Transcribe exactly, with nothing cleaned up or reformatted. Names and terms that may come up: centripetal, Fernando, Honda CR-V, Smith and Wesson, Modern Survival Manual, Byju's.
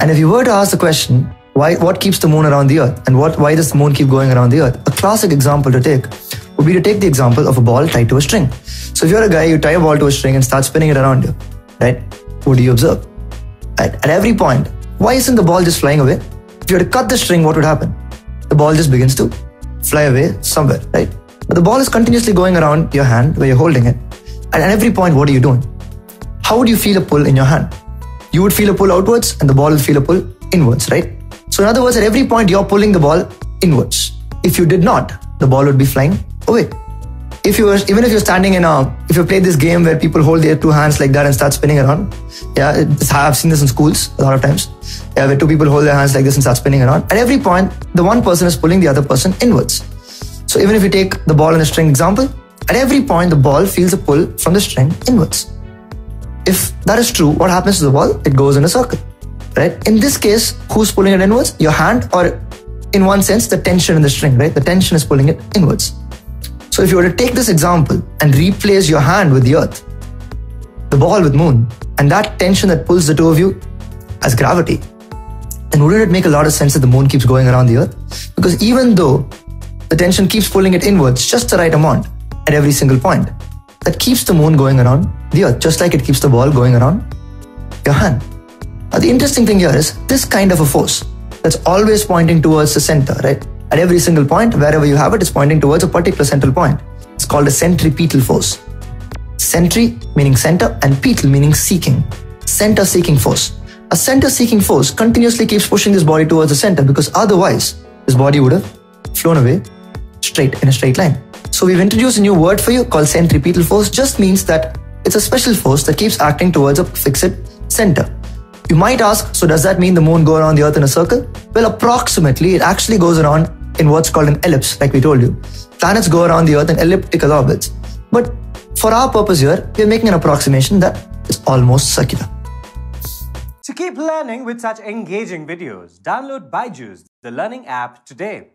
And if you were to ask the question, why, what keeps the moon around the earth? And what, why does the moon keep going around the earth? A classic example to take would be to take the example of a ball tied to a string. So if you're a guy, you tie a ball to a string and start spinning it around you, right? What do you observe? At, at every point, why isn't the ball just flying away? If you were to cut the string, what would happen? The ball just begins to fly away somewhere, right? But the ball is continuously going around your hand where you're holding it. And at every point, what are you doing? How would you feel a pull in your hand? You would feel a pull outwards and the ball will feel a pull inwards, right? So in other words, at every point, you're pulling the ball inwards. If you did not, the ball would be flying away. If you were, even if you're standing in a, if you played this game where people hold their two hands like that and start spinning around, yeah, it's, I've seen this in schools a lot of times, yeah, where two people hold their hands like this and start spinning around. At every point, the one person is pulling the other person inwards. So even if you take the ball and a string example, at every point, the ball feels a pull from the string inwards. If that is true, what happens to the ball? It goes in a circle, right? In this case, who's pulling it inwards? Your hand, or in one sense, the tension in the string, right? The tension is pulling it inwards. So if you were to take this example and replace your hand with the earth, the ball with moon, and that tension that pulls the two of you as gravity, then wouldn't it make a lot of sense that the moon keeps going around the earth? Because even though the tension keeps pulling it inwards just the right amount at every single point, that keeps the moon going around the earth, just like it keeps the ball going around your hand. Now the interesting thing here is this kind of a force that's always pointing towards the center, right? At every single point, wherever you have it, it's pointing towards a particular central point. It's called a centripetal force. Centri meaning center and petal meaning seeking. Center-seeking force. A center-seeking force continuously keeps pushing this body towards the center because otherwise this body would have flown away straight in a straight line. So we've introduced a new word for you called centripetal force. Just means that it's a special force that keeps acting towards a fixed center. You might ask, so does that mean the moon go around the earth in a circle? Well, approximately, it actually goes around in what's called an ellipse, like we told you. Planets go around the earth in elliptical orbits. But for our purpose here, we're making an approximation that is almost circular. To keep learning with such engaging videos, download Byju's, the learning app, today.